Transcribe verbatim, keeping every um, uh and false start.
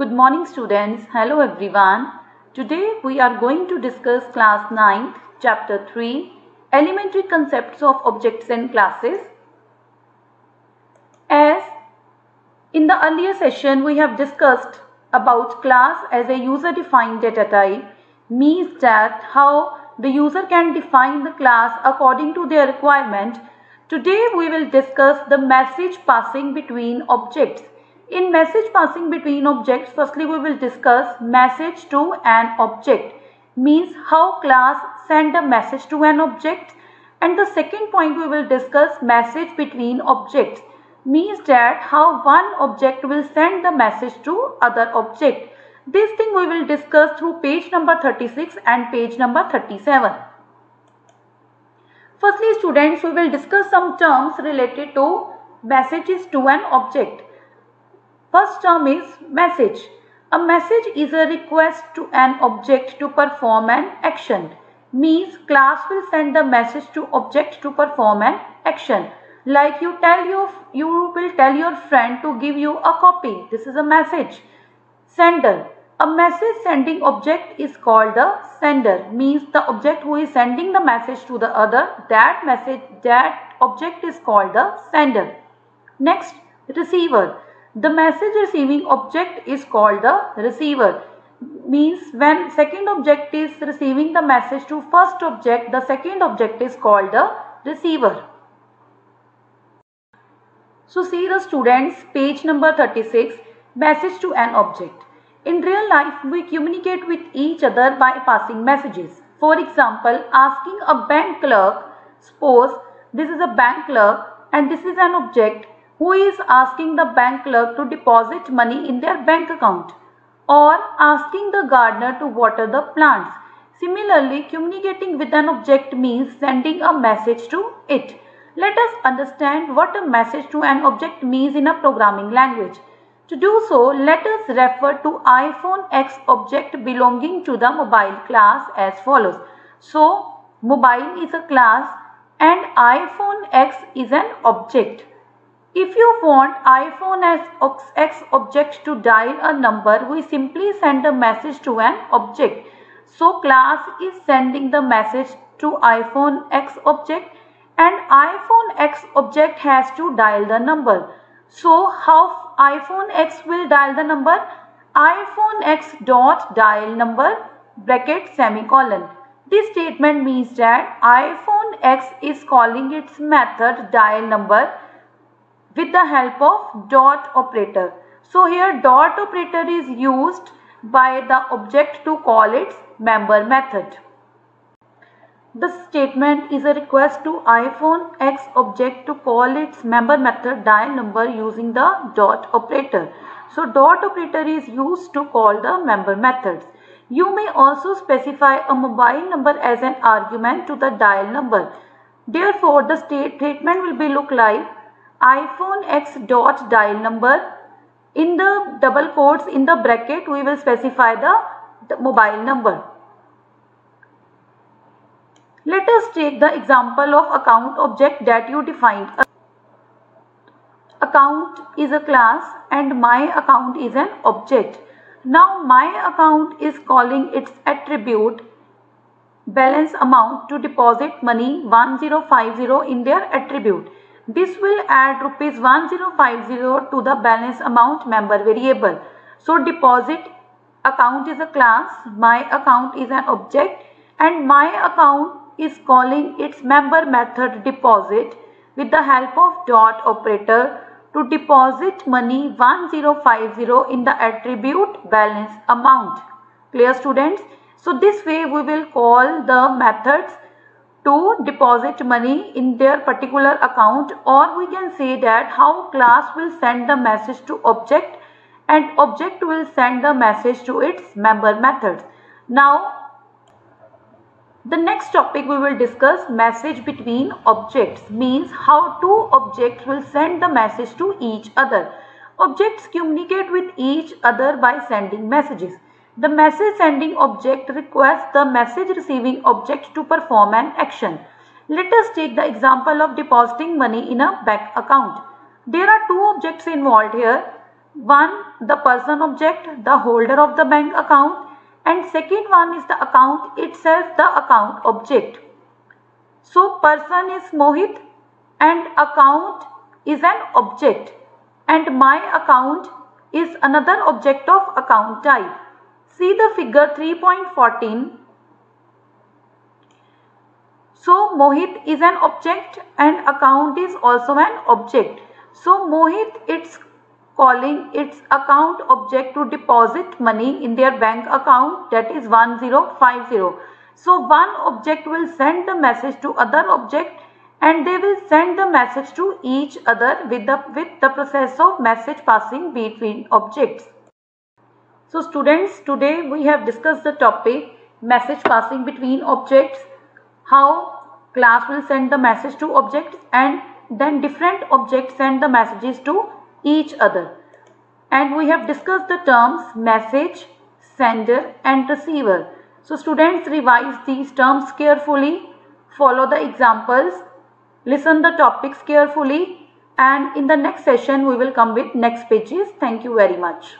Good morning students. Hello everyone. Today we are going to discuss class ninth chapter three, elementary concepts of objects and classes. As in the earlier session we have discussed about class as a user defined data type, means that how the user can define the class according to their requirement. Today we will discuss the message passing between objects. In message passing between objects, firstly we will discuss message to an object, means how class send a message to an object, and the second point we will discuss message between objects, means that how one object will send the message to other object. This thing we will discuss through page number thirty-six and page number thirty-seven. Firstly students, we will discuss some terms related to messages to an object. First term is message. A message is a request to an object to perform an action. Means class will send the message to object to perform an action. Like you tell your, you will tell your friend to give you a copy. This is a message. Sender. A message sending object is called the sender. Means the object who is sending the message to the other, that message, that object is called the sender. Next, receiver. The message receiving object is called the receiver. Means when second object is receiving the message to first object, the second object is called the receiver. So see the students, page number thirty-six, message to an object. In real life, we communicate with each other by passing messages. For example, asking a bank clerk, suppose this is a bank clerk and this is an object who is asking the bank clerk to deposit money in their bank account, or asking the gardener to water the plants. Similarly, communicating with an object means sending a message to it. Let us understand what a message to an object means in a programming language. To do so, let us refer to iPhone X object belonging to the mobile class as follows. So, mobile is a class and iPhone X is an object. If you want iPhone X object to dial a number, we simply send a message to an object. So class is sending the message to iPhone X object and iPhone X object has to dial the number. So how iPhone X will dial the number? iPhone X dot dial number bracket semicolon. This statement means that iPhone X is calling its method dial number with the help of dot operator. So here dot operator is used by the object to call its member method. This statement is a request to iPhone X object to call its member method dial number using the dot operator. So dot operator is used to call the member methods. You may also specify a mobile number as an argument to the dial number. Therefore, the statement will be look like iPhone X dot dial number, in the double quotes, in the bracket we will specify the, the mobile number. Let us take the example of account object that you defined. Account is a class and my account is an object. Now my account is calling its attribute balance amount to deposit money one thousand fifty in their attribute. This will add rupees one thousand fifty to the balance amount member variable. So deposit account is a class, my account is an object, and my account is calling its member method deposit with the help of dot operator to deposit money one thousand fifty in the attribute balance amount. Clear students? So this way we will call the methods to deposit money in their particular account, or we can say that how class will send the message to object and object will send the message to its member methods. Now the next topic we will discuss message between objects, means how two objects will send the message to each other. Objects communicate with each other by sending messages. The message sending object requests the message receiving object to perform an action. Let us take the example of depositing money in a bank account. There are two objects involved here. One, the person object, the holder of the bank account, and second one is the account itself, the account object. So person is Mohit and account is an object and my account is another object of account type. See the figure three point fourteen. So Mohit is an object and account is also an object. So Mohit it's calling its account object to deposit money in their bank account, that is one thousand fifty. So one object will send the message to other object and they will send the message to each other with the, with the process of message passing between objects. So students, today we have discussed the topic message passing between objects, how class will send the message to objects and then different objects send the messages to each other, and we have discussed the terms message, sender and receiver. So students, revise these terms carefully, follow the examples, listen the topics carefully, and in the next session we will come with next pages. Thank you very much.